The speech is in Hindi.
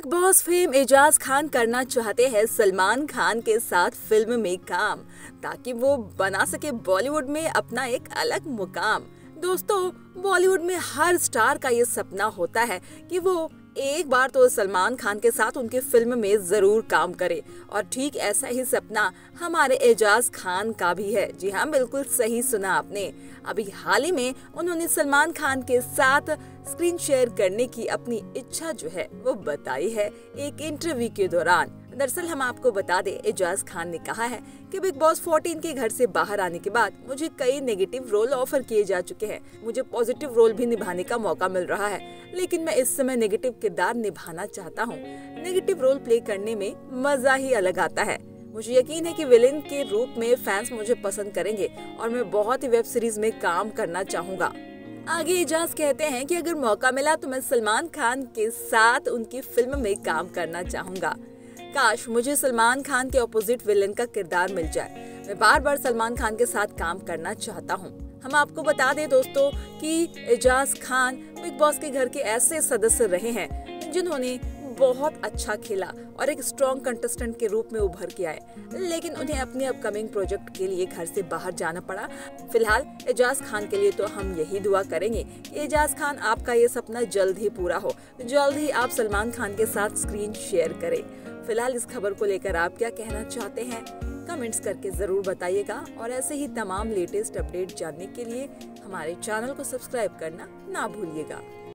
Big Boss fame Ejaz Khan करना चाहते हैं सलमान खान के साथ फिल्म में काम, ताकि वो बना सके बॉलीवुड में अपना एक अलग मुकाम। दोस्तों, बॉलीवुड में हर स्टार का ये सपना होता है कि वो एक बार तो सलमान खान के साथ उनके फिल्म में जरूर काम करे, और ठीक ऐसा ही सपना हमारे इजाज़ खान का भी है। जी हाँ, बिल्कुल सही सुना आपने। अभी हाल ही में उन्होंने सलमान खान के साथ स्क्रीन शेयर करने की अपनी इच्छा जो है वो बताई है एक इंटरव्यू के दौरान। दरअसल हम आपको बता दें, इजाज़ खान ने कहा है कि बिग बॉस 14 के घर से बाहर आने के बाद मुझे कई नेगेटिव रोल ऑफर किए जा चुके हैं। मुझे पॉजिटिव रोल भी निभाने का मौका मिल रहा है, लेकिन मैं इस समय नेगेटिव किरदार निभाना चाहता हूँ। नेगेटिव रोल प्ले करने में मजा ही अलग आता है। मुझे यकीन है कि विलेन के रूप में फैंस मुझे पसंद करेंगे और मैं बहुत ही वेब सीरीज में काम करना चाहूँगा। आगे इजाज़ कहते हैं कि अगर मौका मिला तो मैं सलमान खान के साथ उनकी फिल्म में काम करना चाहूँगा। काश मुझे सलमान खान के ऑपोजिट विलेन का किरदार मिल जाए। मैं बार बार सलमान खान के साथ काम करना चाहता हूँ। हम आपको बता दें दोस्तों कि इजाज़ खान बिग बॉस के घर के ऐसे सदस्य रहे हैं जिन्होंने बहुत अच्छा खेला और एक स्ट्रॉन्ग कंटेस्टेंट के रूप में उभर के आए, लेकिन उन्हें अपने अपकमिंग प्रोजेक्ट के लिए घर से बाहर जाना पड़ा। फिलहाल इजाज़ खान के लिए तो हम यही दुआ करेंगे कि इजाज़ खान, आपका ये सपना जल्द ही पूरा हो, जल्द ही आप सलमान खान के साथ स्क्रीन शेयर करें। फिलहाल इस खबर को लेकर आप क्या कहना चाहते हैं, कमेंट्स करके जरूर बताइएगा, और ऐसे ही तमाम लेटेस्ट अपडेट जानने के लिए हमारे चैनल को सब्सक्राइब करना ना भूलिएगा।